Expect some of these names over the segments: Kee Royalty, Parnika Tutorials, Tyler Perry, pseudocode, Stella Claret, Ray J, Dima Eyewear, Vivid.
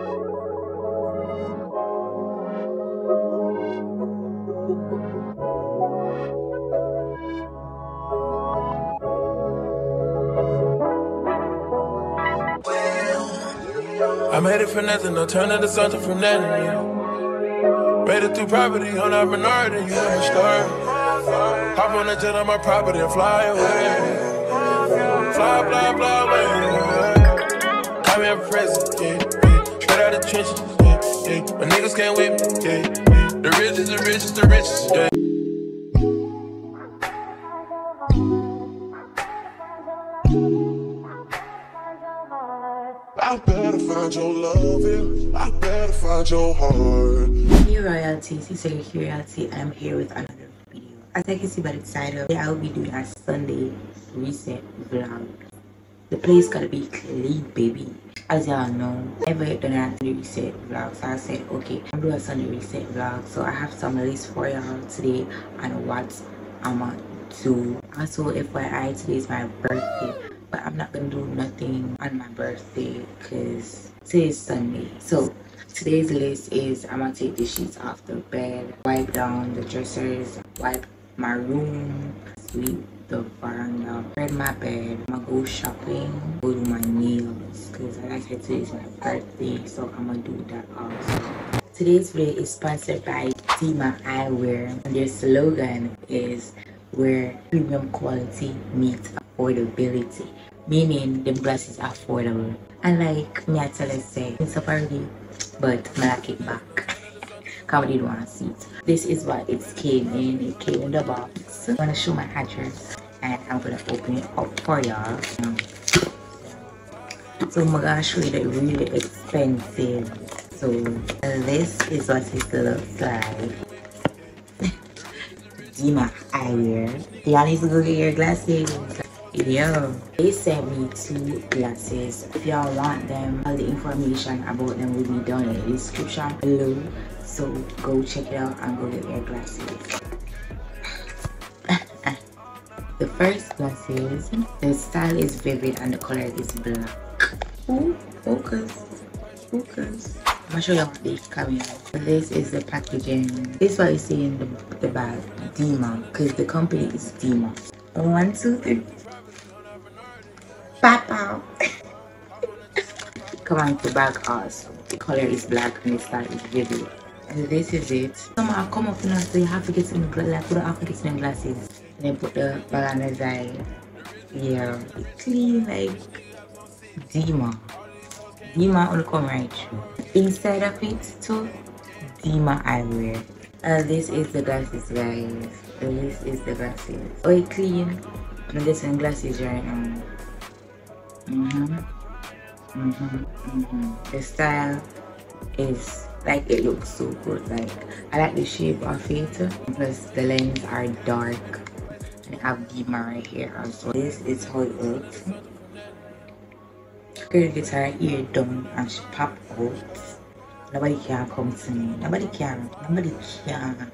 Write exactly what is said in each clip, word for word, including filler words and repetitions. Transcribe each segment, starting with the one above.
I'm headed for nothing, no turning to something from that in you. Rated through property, on a minority, you have a story. Hop on a jet on my property and fly away. Fly, fly, fly away. Call me a present, yeah, yeah. Straight out of the trenches, yeah, yeah. My niggas can't whip me, yeah, yeah. The richest, the richest, the richest, yeah. I better find your loving, I better find your heart. Kee Royalty, Sister Kee Royalty, I'm here with another video. As I can see by the title, I will be doing a Sunday recent vlog. The place gotta be clean, baby. As y'all know, I've never done a Sunday reset vlog, so I said, okay, I'm doing a Sunday reset vlog. So I have some list for y'all today on what I'm gonna do. Also, F Y I, today is my birthday. But I'm not gonna do nothing on my birthday because today is Sunday. So today's list is I'm gonna take the sheets off the bed, wipe down the dressers, wipe my room, sweep the veranda, spread my bed. I'm gonna go shopping, go do my nails because like I said, today's my birthday, so I'm gonna do that also. Today's video is sponsored by Dima Eyewear, and their slogan is where premium quality meets affordability, meaning the glass is affordable. And like me, I tell us say it's a party, but I like it back. Comedy don't want to see it. This is what it came in. It came in the box. I'm gonna show my address and I'm gonna open it up for y'all. So I'm gonna show you the really expensive. So this is what it looks like. Dima Eyewear. Y'all need to go get your glasses. Yo, they sent me two glasses. If y'all want them, all the information about them will be down in the description below. So go check it out and go get your glasses. The first glasses, the style is Vivid and the color is black. Ooh, focus, focus. I'm gonna show you what they come in. This is the packaging. This is what you see in the, the bag, Dima, because the company is Dima. One, two, three. Pop out. Come on, the bag also. The color is black and the style is vivid. And this is it. Some are come up now, so you have to get some glasses. Like, put the have to get some glasses. And then put the bag on the side. Yeah. It's clean like Dima. Dima will come right through. Inside of it too, Dima Eyewear. Uh, this is the glasses, guys. This is the glasses. Oh, it's clean. I'm getting glasses right now. Mm-hmm. Mm-hmm. Mm-hmm. The style is like it looks so good. Like I like the shape of it. Plus the lenses are dark. And I have Dima right here also. This is how it looks. Girl gets her ear done and she pop out. Nobody can come to me. Nobody can. Nobody can.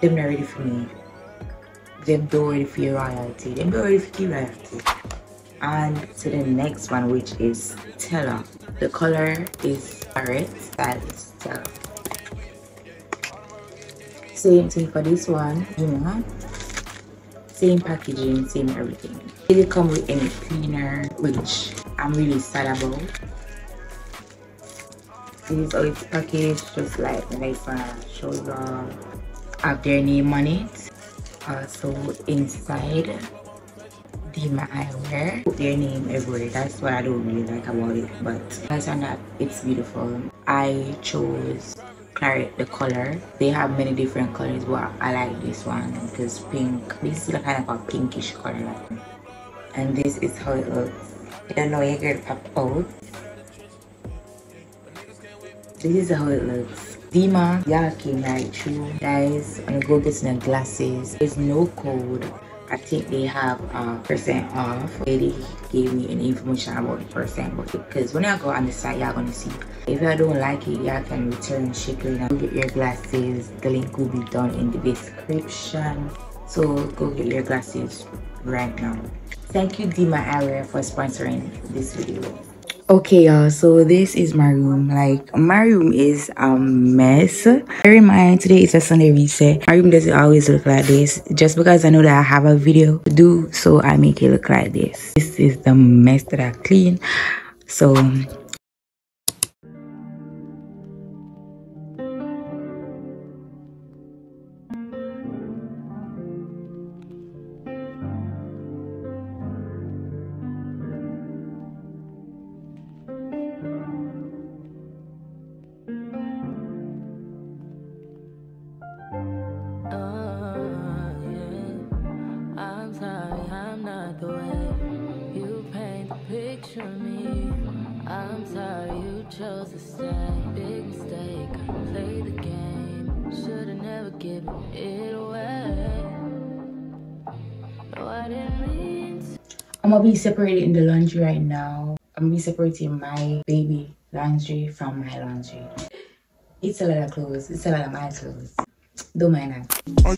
Them not ready for me. Them don't ready for your royalty. Them don't ready for your royalty. And to the next one, which is Stella. The color is parrot. That is Stella. Same thing for this one, you know. Same packaging, same everything. It didn't come with any cleaner, which I'm really sad about. This is how it's packaged, just like the nice shoulder. Have their name on it. Also inside, Dima Eyewear. Put their name everywhere. That's what I don't really like about it. But other than that, it's beautiful. I chose claret, the color. They have many different colors, but I like this one because pink. This is the kind of a pinkish color. And this is how it looks. I don't know, your girl pop out. This is how it looks. Dima, y'all came right through. Guys, I'm gonna go get some glasses. There's no code. I think they have a percent off. They gave me an information about the percent, because when I go on the site, y'all gonna see. If y'all don't like it, y'all can return shipping and get your glasses. The link will be down in the description. So go get your glasses right now. Thank you, Dima Eyewear, for sponsoring this video. Okay, y'all, so this is my room. Like, my room is a mess. Bear in mind, today is a Sunday reset. My room doesn't always look like this. Just because I know that I have a video to do, so I make it look like this. This is the mess that I clean. So... chose to stay, big mistake, play the game, shoulda never given it away. No, I didn't mean to. I'm gonna be separating the laundry right now. I'm gonna be separating my baby laundry from my laundry. It's a lot of clothes, it's a lot of my clothes. Don't mind that.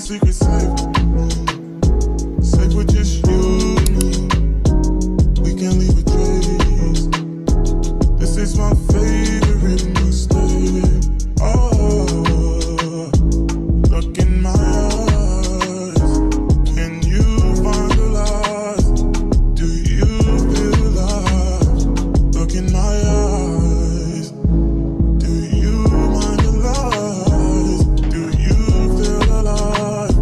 Secret safe, safe with just you and me. We can't leave a trace. This is my favorite mistake. Oh, look in my eyes. Can you find the lies? Do you feel alive? Look in my eyes. Do you mind the lies? Do you feel alive?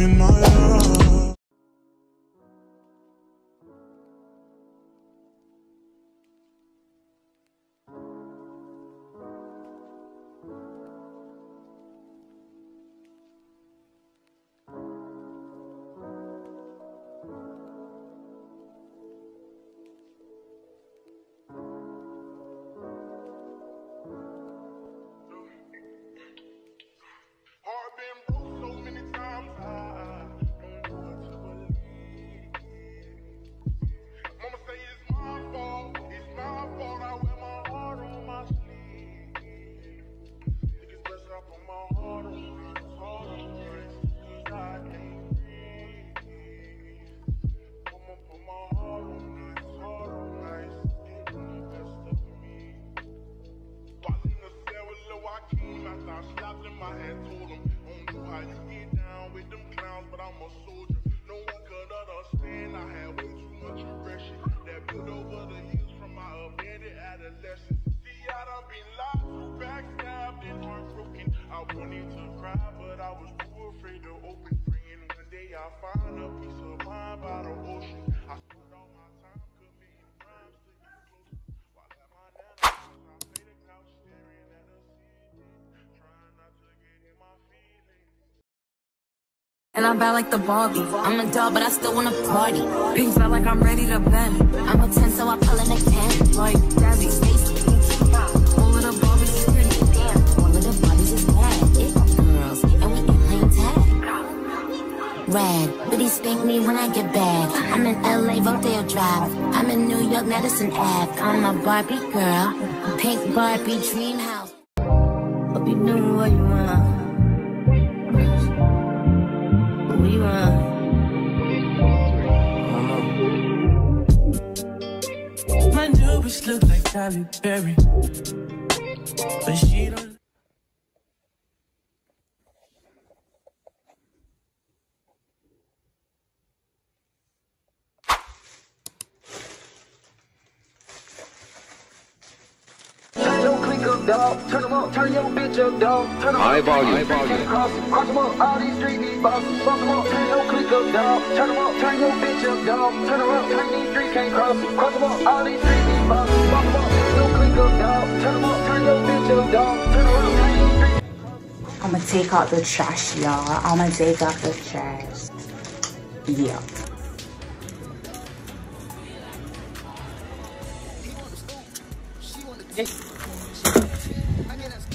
In my life. And I'm bad like the Barbie. I'm a doll, but I still wanna party. Big felt like I'm ready to bend. I'm a ten, so I pull in a ten. Like Jazzy, Stacey, Pinky Pop. One of the Barbies is pretty, damn. One of the bodies is bad. It girls, and we can play tag. Rad, but he spank me when I get back. I'm in L A, Rodeo Drive. I'm in New York, Madison Ave. I'm a Barbie girl, pink Barbie dream house. Hope you knew what you want. My newbies look like Tyler Perry, but she don't. Dog, turn them up, turn your bitch up, dog. Turn them up, volume, volume. Cross them up, all these street these bosses. Fuck them up, turn your click up, dog. Turn them up, turn your bitch up, dog. Turn them up, turn these street can't cross. Cross them up, all these street these bosses. Fuck them up, turn your click up, dog. Turn them up, turn your bitch up, dog. Turn them up, turn these street. I'ma take out the trash, y'all. I'ma take out the trash. Yeah. Yes. I get us.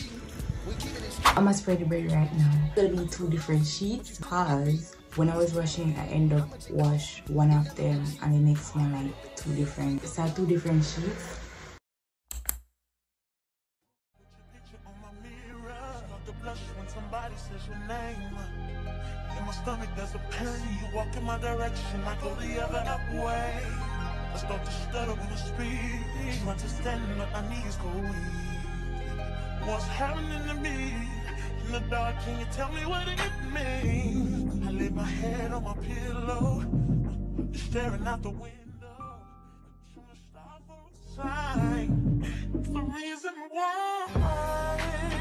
We keep it. I'm gonna spray the braid right now. It's gonna be two different sheets because when I was washing, I end up wash one of them and the next one like two different. So two different sheets. In my stomach, there's a pain. You walk in my direction, I go the other up way. I start to stutter when I speak. She wants to stand on my knees, go weak. What's happening to me? In the dark, can you tell me what it means? I lay my head on my pillow, staring out the window, trying to stop for a sign. It's the reason why. Oh, yeah.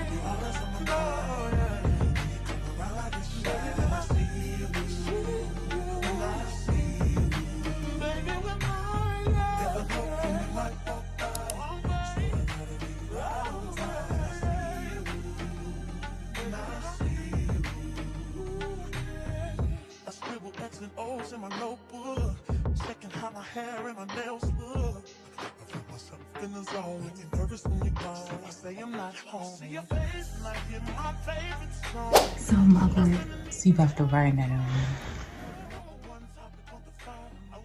O's in my notebook, checking how my hair and my nails look. I feel myself in the zone, you're nervous when you're gone. I say I'm not home. See your face and I hear my favorite song. So my boy, see if I have to burn that on. I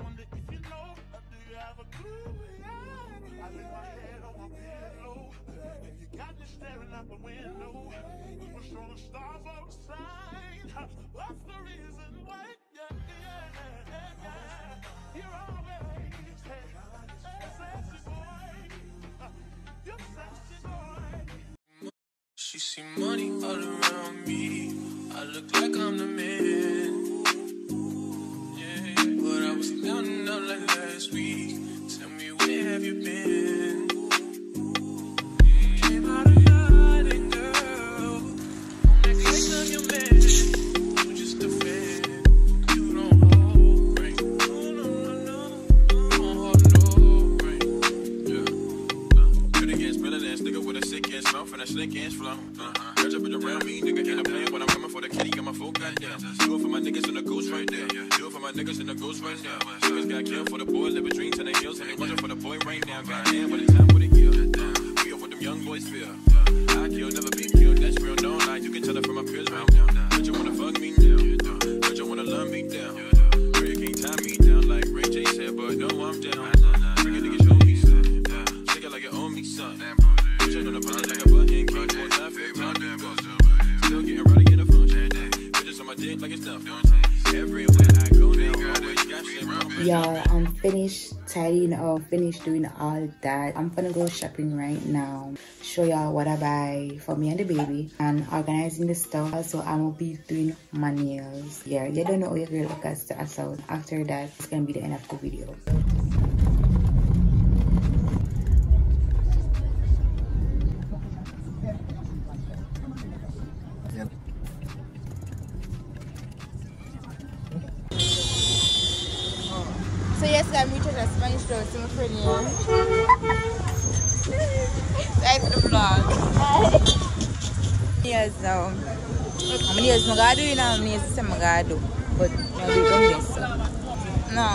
wonder if you know, do you have a clue? I lay my head on my pillow. You got me staring out the window. We're showing stars outside. What's the reason why? She see money all around me. I look like I'm the man. Yeah, but I was down and out like last week. Tell me where have you been? Came out of hiding, girl. On that face of your man. Slick ass flow, uh-huh. Catch up with around me, nigga, can't play when I'm coming for the kitty, got my full goddamn. Do it for my niggas in the ghost right there. Do it for my niggas in the ghost right now. Niggas got killed for the boys, live a dream, turn their heels, and they watching for the boy right now. Goddamn, by the time for the kill, we over them young boys feel. I kill, never be killed, that's real, no lie, you can tell it from my peers right now. But you wanna fuck me now, but you wanna love me down. Girl, you can't tie me down like Ray J said, but no, I'm down. Bring your niggas, show me son. Shake it like you owe me son. Bitch, I know the punch like a button. Still getting right in the function. Bitches on my dick like it's nothing. Everywhere I go now. Y'all, I'm finished tidying up, finished doing all that. I'm gonna go shopping right now. Show y'all what I buy for me and the baby and organizing the stuff. Also, I'm gonna be doing my nails. Yeah, you don't know how your girl look at the assault. After that, it's gonna be the end of the video. I'm reaching a Spanish door, so I'm afraid, yeah. That's the vlog. Yes, um, I'm going to go do it now, I'm going to go do it, but I'm going to do this, so. No.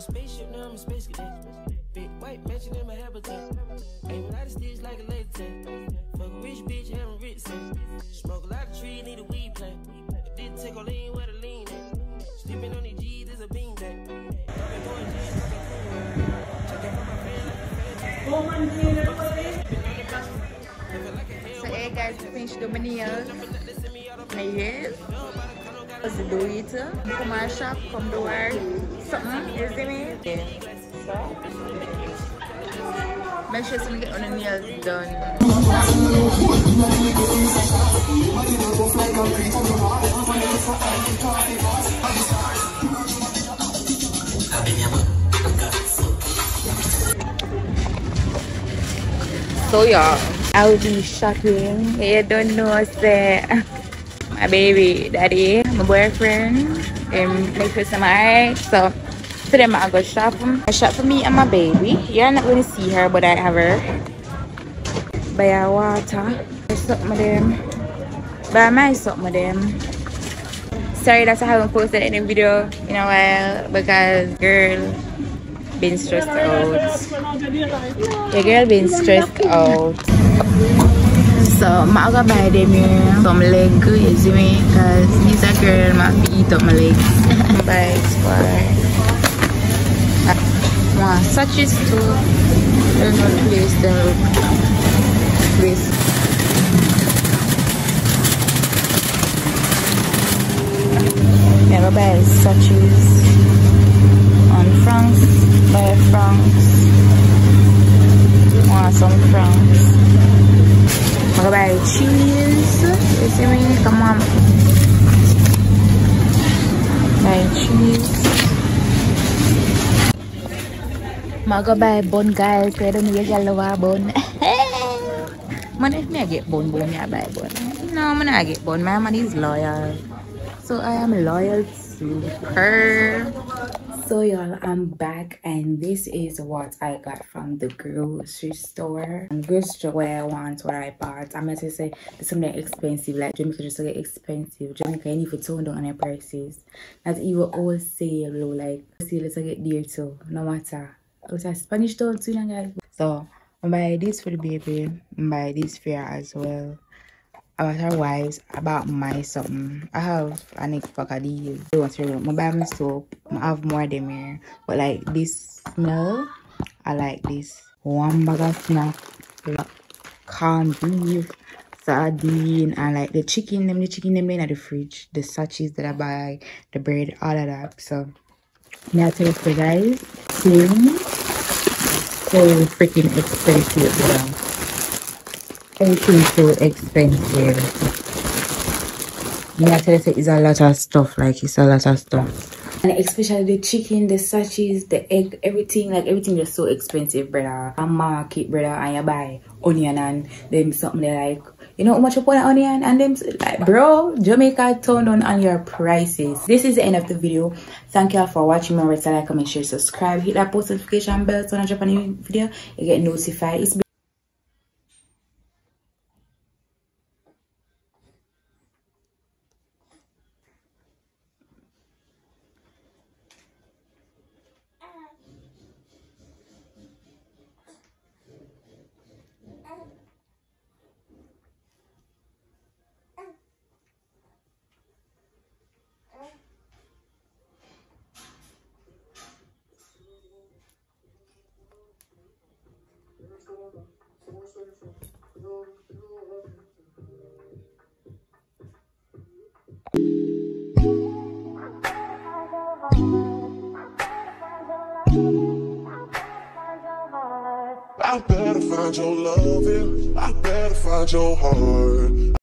a spaceship, now I'm a space cadet. Big white mansion in my habitat. Ain't without a stitch like a lady tent. Fuck a rich bitch, having rich sex. Smoke a lot of trees, need a weed plant. If this tickle lean, where the lean at? Sleeping on these G's, there's a bean back. So hey guys, a gente deu uma niança. Yes. Você do it. Como a shop, como do ar. Something, you see me? Yeah. So? Make sure you get on the nails done. So y'all, I'll be shopping. I don't know say. My baby, daddy, my boyfriend, and my person, my so today I'm gonna go shop for me. I shop for me and my baby. You're not gonna see her, but I have her. Buy her water. Buy something of them. Buy my something of them. Sorry that I haven't posted any video in a while because girl been stressed out. The girl been stressed out. So I'm gonna buy them here some legs, you see me? Because this girl might be eat up my legs. Buy it for one. Such is too. I don't know the place they look. Please. I'm gonna buy sachets on francs. Buy francs. Want some francs. I'm gonna buy cheese. You see me? Come on. Buy cheese. I'm gonna buy bone, guys. I don't need a lot of bone. Man, if I get bone, bone, I buy bone. No, man, I get bone. My money is loyal, so I am loyal to her. So y'all, I'm back and this is what I got from the grocery store. And grocery store, what I want, what I bought. I'm gonna say something expensive, like Jamaica just get expensive. Jamaica, you need to tone down on the prices. That's even wholesale, like wholesale, let's get dear too. No matter. It's a Spanish town too, guys. So I'm buy this for the baby. I'm buy this for her as well. About her wives, about my something. I have a next pack of these. I want to remember. I buy my soap. I have more of them here. But like this smell, I like this. One bag of snack. Corned beef, sardine, and like the chicken, them, the chicken, them in the fridge. The sachets that I buy, the bread, all of that. So, that's it for guys. Same. So freaking expensive, though. Everything's so expensive. Yeah, I tell you, it's a lot of stuff. Like, it's a lot of stuff. And especially the chicken, the sachets, the egg, everything. Like, everything is so expensive, brother. A market, brother, and you buy onion and then something like... You know how much you put an onion and them like, bro, Jamaica turned on on your prices. This is the end of the video. Thank y'all for watching. Remember to like, comment, share, subscribe. Hit that post notification bell so when I drop a new video, you get notified. It's I better find your loving. I better find your heart.